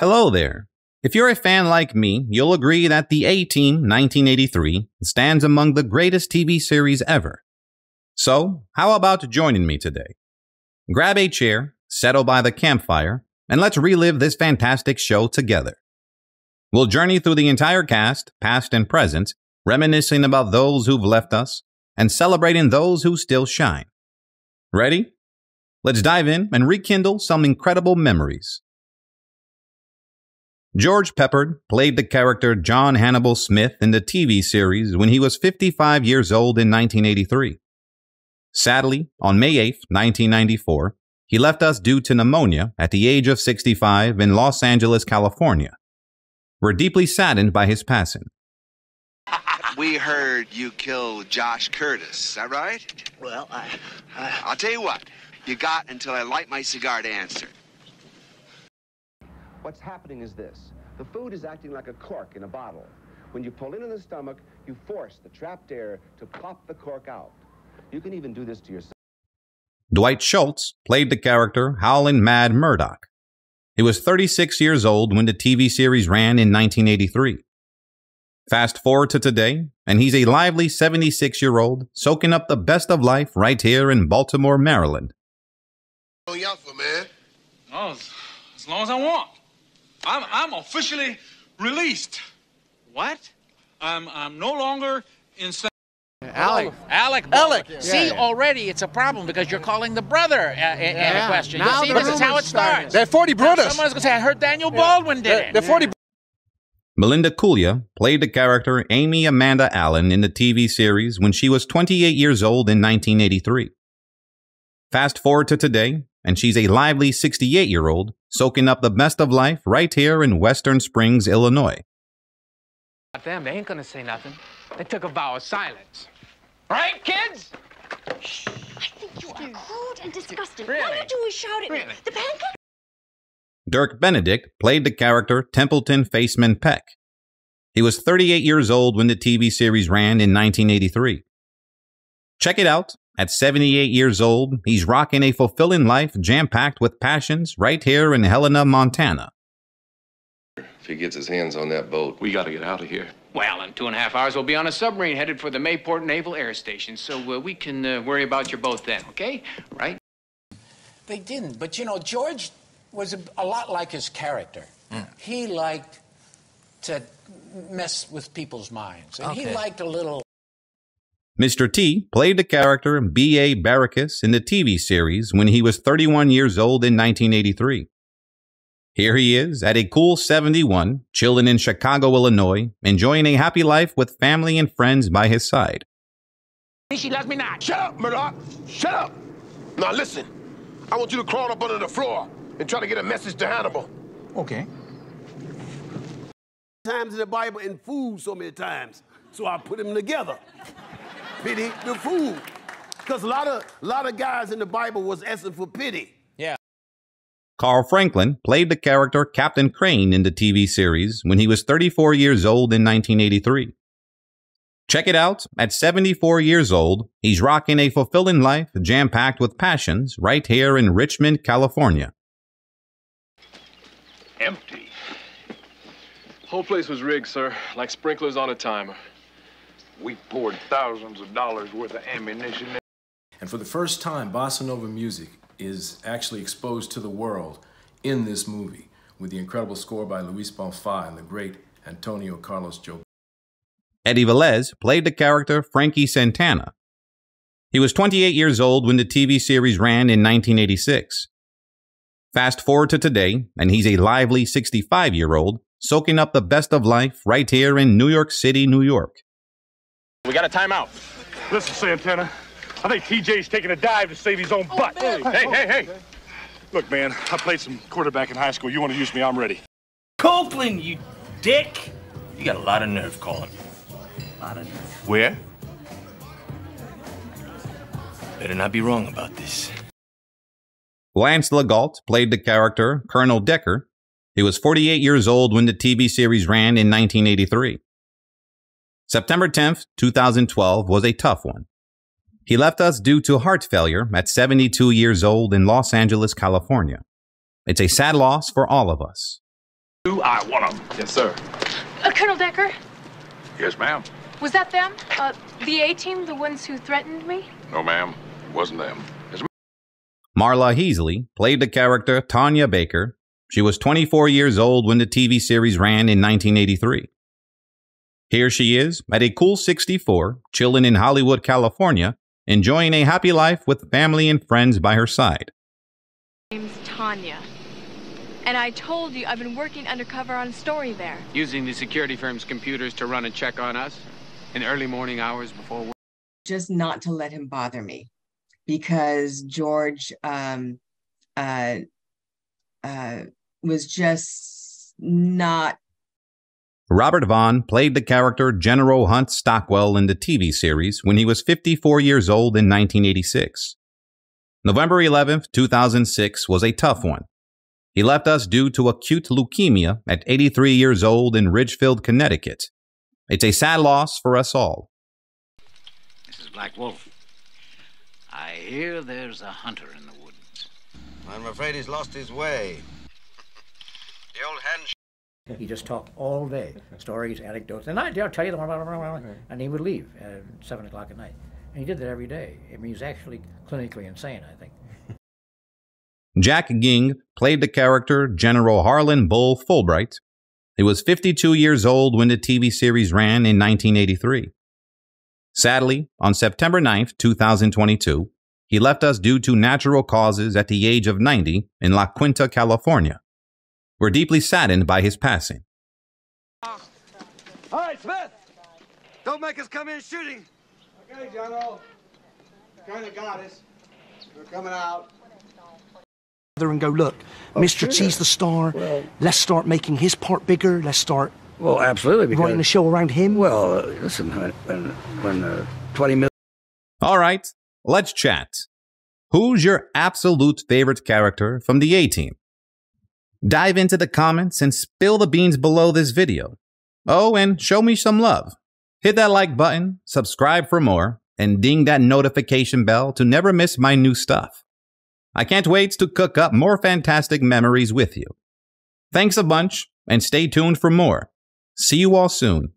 Hello there. If you're a fan like me, you'll agree that The A-Team, 1983, stands among the greatest TV series ever. So, how about joining me today? Grab a chair, settle by the campfire, and let's relive this fantastic show together. We'll journey through the entire cast, past and present, reminiscing about those who've left us, and celebrating those who still shine. Ready? Let's dive in and rekindle some incredible memories. George Peppard played the character John Hannibal Smith in the TV series when he was 55 years old in 1983. Sadly, on May 8, 1994, he left us due to pneumonia at the age of 65 in Los Angeles, California. We're deeply saddened by his passing. We heard you killed Josh Curtis, is that right? Well, I'll tell you what, you got until I light my cigar to answer. What's happening is this. The food is acting like a cork in a bottle. When you pull into the stomach, you force the trapped air to pop the cork out. You can even do this to yourself. Dwight Schultz played the character Howlin' Mad Murdoch. He was 36 years old when the TV series ran in 1983. Fast forward to today, and he's a lively 76-year-old soaking up the best of life right here in Baltimore, Maryland. Oh, y'all for, man? Oh, as long as I want. I'm officially released. What? I'm no longer insane. Alec. Yeah, see, yeah. Already it's a problem because you're calling the brother a question. Now you see, this is how it starts. They're 40 brothers. Someone's going to say, I heard Daniel Baldwin did it. They're 40 Melinda Coulia played the character Amy Amanda Allen in the TV series when she was 28 years old in 1983. Fast forward to today, and she's a lively 68-year-old soaking up the best of life right here in Western Springs, Illinois. Damn, they ain't gonna say nothing. They took a vow of silence. Right, kids? Shh. I think you are crude and disgusting. Really? Why don't you shout at me? The pancake? Dirk Benedict played the character Templeton Faceman Peck. He was 38 years old when the TV series ran in 1983. Check it out. At 78 years old, he's rocking a fulfilling life jam-packed with passions right here in Helena, Montana. If he gets his hands on that boat, we got to get out of here. Well, in 2.5 hours, we'll be on a submarine headed for the Mayport Naval Air Station, so we can worry about your boat then, okay? Right? They didn't, but you know, George was a lot like his character. Mm. He liked to mess with people's minds, and he liked a little... Mr. T played the character B.A. Barracus in the TV series when he was 31 years old in 1983. Here he is at a cool 71, chilling in Chicago, Illinois, enjoying a happy life with family and friends by his side. She loves me not. Shut up, Murdoch. Shut up. Now listen, I want you to crawl up under the floor and try to get a message to Hannibal. Okay. Times in the Bible and food so many times, so I put them together. Pity the fool, because a lot of guys in the Bible was asking for pity. Yeah. Carl Franklin played the character Captain Crane in the TV series when he was 34 years old in 1983. Check it out. At 74 years old, he's rocking a fulfilling life jam-packed with passions right here in Richmond, California. Empty. Whole place was rigged, sir, like sprinklers on a timer. We poured thousands of dollars worth of ammunition. And for the first time, bossa nova music is actually exposed to the world in this movie with the incredible score by Luiz Bonfá and the great Antonio Carlos Jobim. Eddie Velez played the character Frankie Santana. He was 28 years old when the TV series ran in 1986. Fast forward to today, and he's a lively 65-year-old soaking up the best of life right here in New York City, New York. We got a timeout. Listen, Santana, I think TJ's taking a dive to save his own butt. Man. Hey. Look, man, I played some quarterback in high school. You want to use me, I'm ready. Copeland, you dick. You got a lot of nerve calling. A lot of nerve. Where? Better not be wrong about this. Lance Legault played the character Colonel Decker. He was 48 years old when the TV series ran in 1983. September 10th, 2012 was a tough one. He left us due to heart failure at 72 years old in Los Angeles, California. It's a sad loss for all of us. I want them. Yes, sir. Colonel Decker? Yes, ma'am. Was that them? The A-Team, the ones who threatened me? No, ma'am. It wasn't them. Marla Heasley played the character Tanya Baker. She was 24 years old when the TV series ran in 1983. Here she is, at a cool 64, chilling in Hollywood, California, enjoying a happy life with family and friends by her side. My name's Tanya. And I told you I've been working undercover on a story there. Using the security firm's computers to run a check on us in early morning hours before work. Just not to let him bother me, because George was just not. Robert Vaughn played the character General Hunt Stockwell in the TV series when he was 54 years old in 1986. November 11th, 2006 was a tough one. He left us due to acute leukemia at 83 years old in Ridgefield, Connecticut. It's a sad loss for us all. Mrs. Black Wolf, I hear there's a hunter in the woods. I'm afraid he's lost his way. The old hand. He just talked all day. Stories, anecdotes, and I'll tell you the one, and he would leave at 7 o'clock at night. And he did that every day. I mean, he was actually clinically insane, I think. Jack Ging played the character General Harlan Bull Fulbright. He was 52 years old when the TV series ran in 1983. Sadly, on September 9, 2022, he left us due to natural causes at the age of 90 in La Quinta, California. We're deeply saddened by his passing. All right, Smith! Don't make us come in shooting! Okay, General. Kind of got us. We're coming out. And go, look, Mr. T's the star, well, let's start making his part bigger, let's start absolutely writing a show around him. Well, listen, when 20 million... All right, let's chat. Who's your absolute favorite character from the A-Team? Dive into the comments and spill the beans below this video. Oh, and show me some love. Hit that like button, subscribe for more, and ding that notification bell to never miss my new stuff. I can't wait to cook up more fantastic memories with you. Thanks a bunch, and stay tuned for more. See you all soon.